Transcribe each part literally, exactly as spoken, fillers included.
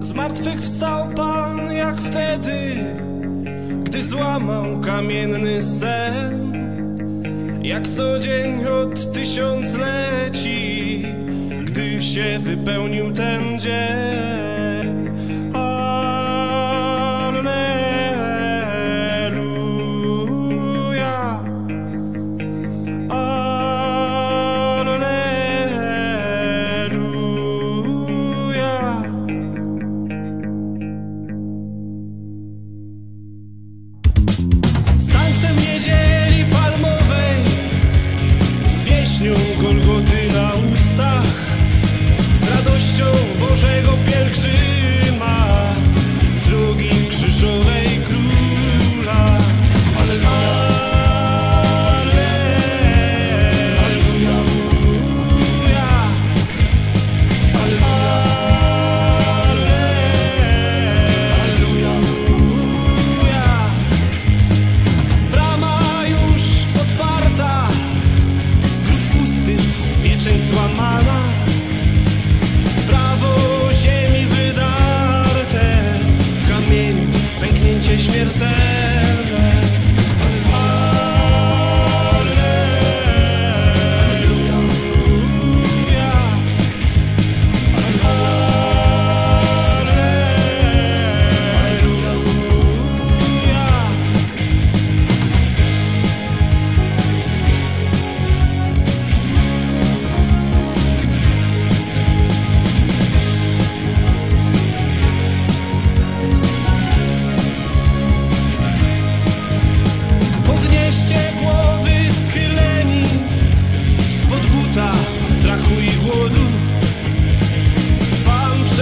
Zmartwychwstał Pan jak wtedy, gdy złamał kamienny sen. Jak co dzień od tysiącleci, gdy się wypełnił ten dzień. Alleluja, alleluja. Z tańcem niedzieli palmowej, z pieśnią Golgoty na ustach, z radością Bożego pielgrzyma, drogi krzyżowej króla. Złamana, prawo ziemi wydarte, w kamieniu pęknięcie śmiertelne.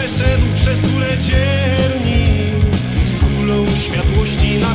Przeszedł przez kulę cierni, z kulą światłości na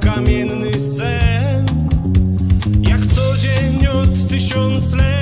Kamienny sen, jak co dzień od tysiąclecia.